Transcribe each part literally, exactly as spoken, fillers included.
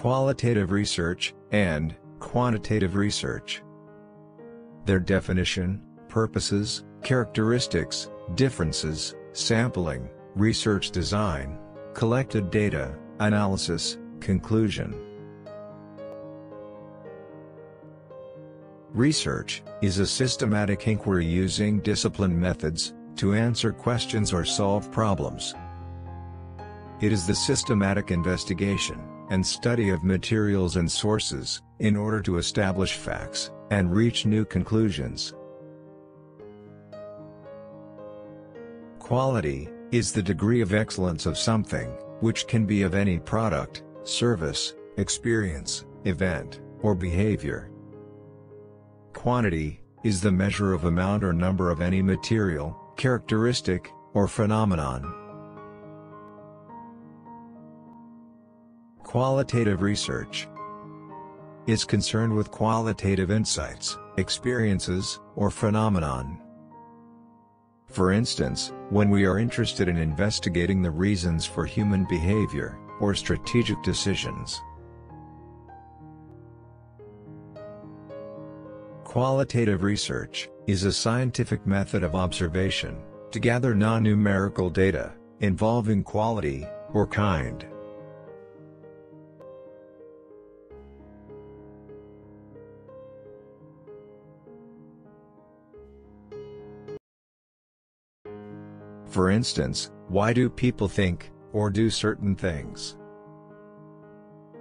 qualitative research, and quantitative research. Their definition, purposes, characteristics, differences, sampling, research design, collected data, analysis, conclusion. Research is a systematic inquiry using discipline methods to answer questions or solve problems. It is the systematic investigation and study of materials and sources in order to establish facts and reach new conclusions. Quality is the degree of excellence of something, which can be of any product, service, experience, event, or behavior. Quantity is the measure of amount or number of any material, characteristic, or phenomenon. Qualitative research is concerned with qualitative insights, experiences, or phenomenon. For instance, when we are interested in investigating the reasons for human behavior, or strategic decisions. Qualitative research is a scientific method of observation to gather non-numerical data involving quality or kind. For instance, why do people think, or do certain things?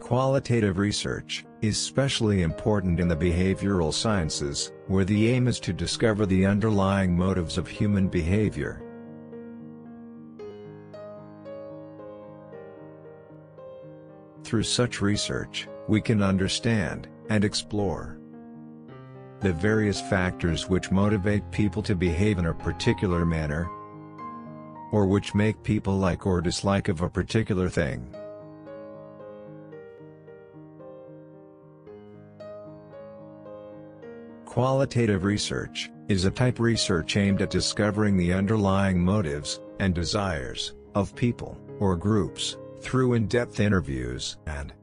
Qualitative research is especially important in the behavioral sciences, where the aim is to discover the underlying motives of human behavior. Through such research, we can understand and explore the various factors which motivate people to behave in a particular manner, or which make people like or dislike of a particular thing. Qualitative research is a type research aimed at discovering the underlying motives and desires of people or groups through in-depth interviews and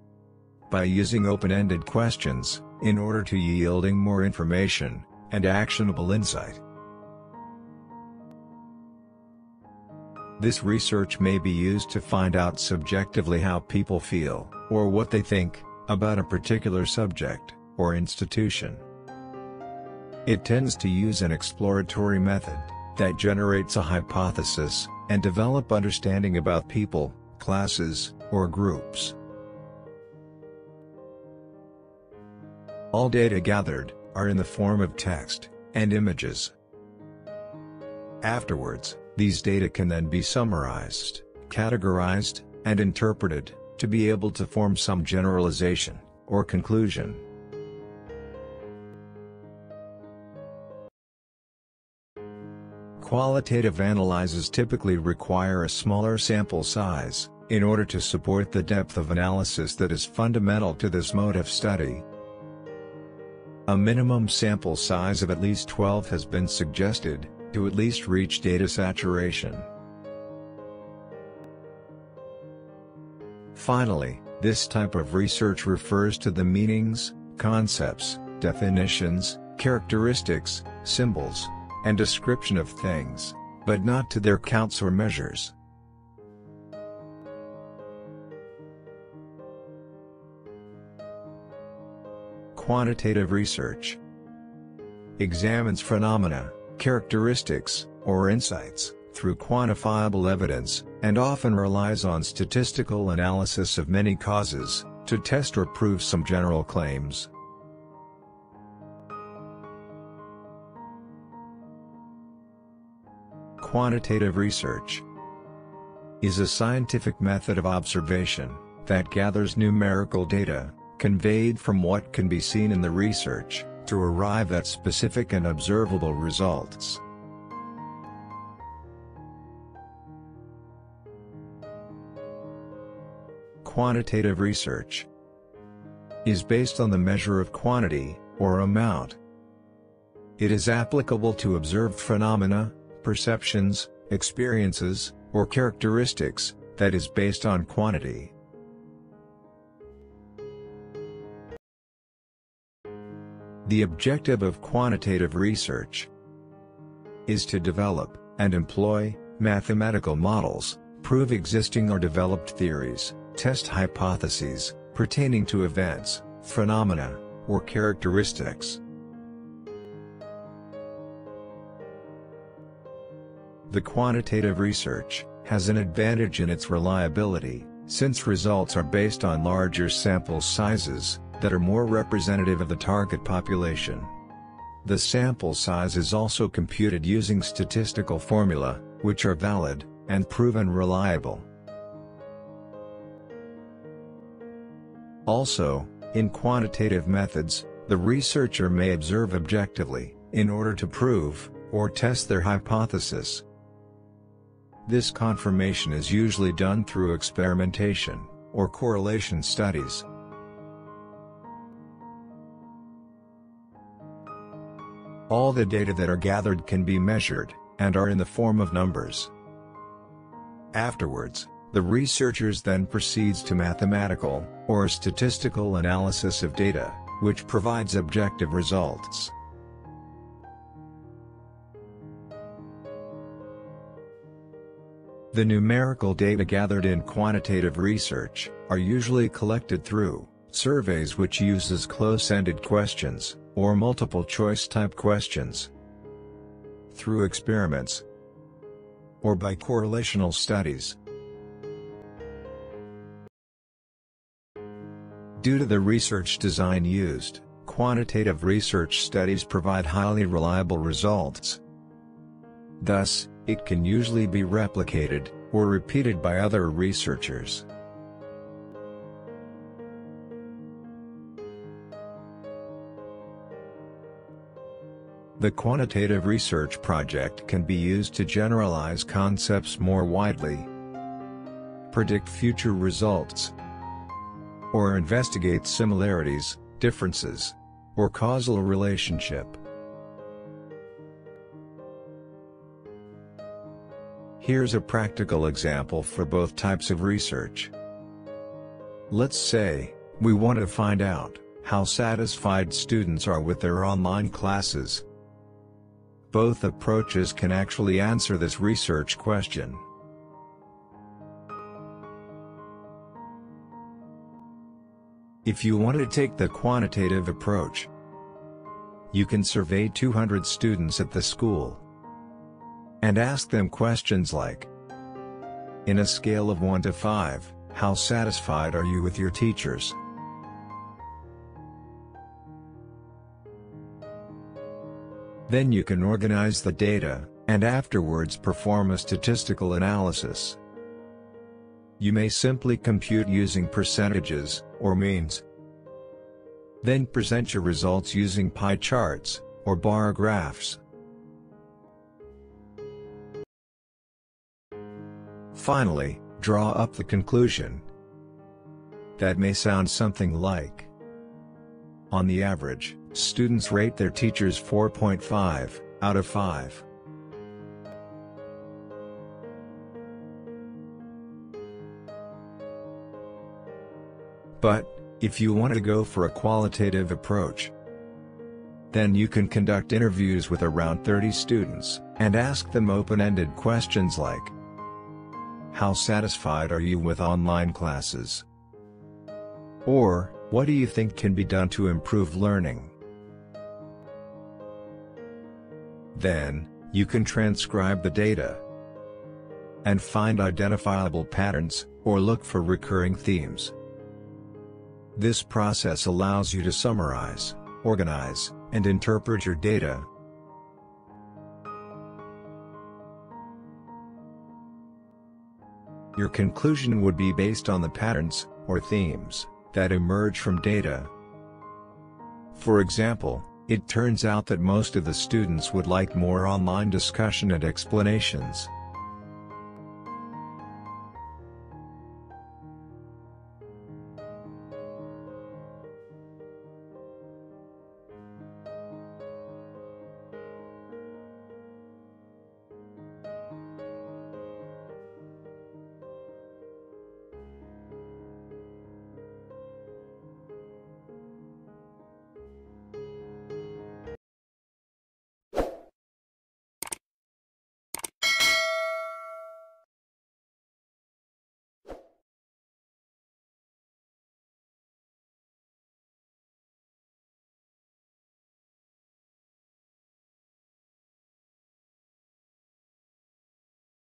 by using open-ended questions in order to yielding more information and actionable insight. This research may be used to find out subjectively how people feel, or what they think, about a particular subject, or institution. It tends to use an exploratory method that generates a hypothesis, and develop understanding about people, classes, or groups. All data gathered are in the form of text and images. Afterwards, these data can then be summarized, categorized, and interpreted, to be able to form some generalization, or conclusion. Qualitative analyses typically require a smaller sample size, in order to support the depth of analysis that is fundamental to this mode of study. A minimum sample size of at least twelve has been suggested, to at least reach data saturation. Finally, this type of research refers to the meanings, concepts, definitions, characteristics, symbols, and description of things, but not to their counts or measures. Quantitative research examines phenomena, characteristics, or insights, through quantifiable evidence, and often relies on statistical analysis of many causes, to test or prove some general claims. Quantitative research is a scientific method of observation that gathers numerical data, conveyed from what can be seen in the research, to arrive at specific and observable results. Quantitative research is based on the measure of quantity, or amount. It is applicable to observed phenomena, perceptions, experiences, or characteristics, that is based on quantity. The objective of quantitative research is to develop and employ mathematical models, prove existing or developed theories, test hypotheses pertaining to events, phenomena, or characteristics. The quantitative research has an advantage in its reliability, since results are based on larger sample sizes that are more representative of the target population. The sample size is also computed using statistical formula, which are valid and proven reliable. Also, in quantitative methods, the researcher may observe objectively, in order to prove or test their hypothesis. This confirmation is usually done through experimentation, or correlation studies. All the data that are gathered can be measured, and are in the form of numbers. Afterwards, the researchers then proceeds to mathematical, or statistical analysis of data, which provides objective results. The numerical data gathered in quantitative research are usually collected through surveys which uses close-ended questions, or multiple-choice type questions, through experiments, or by correlational studies. Due to the research design used, quantitative research studies provide highly reliable results. Thus, it can usually be replicated, or repeated by other researchers. The quantitative research project can be used to generalize concepts more widely, predict future results, or investigate similarities, differences, or causal relationship. Here's a practical example for both types of research. Let's say, we want to find out how satisfied students are with their online classes. Both approaches can actually answer this research question. If you want to take the quantitative approach, you can survey two hundred students at the school and ask them questions like, in a scale of one to five, how satisfied are you with your teachers? Then you can organize the data, and afterwards perform a statistical analysis. You may simply compute using percentages, or means. Then present your results using pie charts, or bar graphs. Finally, draw up the conclusion. That may sound something like, on the average, students rate their teachers four point five out of five. But, if you want to go for a qualitative approach, then you can conduct interviews with around thirty students, and ask them open-ended questions like, how satisfied are you with online classes? Or, what do you think can be done to improve learning? Then, you can transcribe the data and find identifiable patterns, or look for recurring themes. This process allows you to summarize, organize, and interpret your data. Your conclusion would be based on the patterns, or themes, that emerge from data. For example, it turns out that most of the students would like more online discussion and explanations.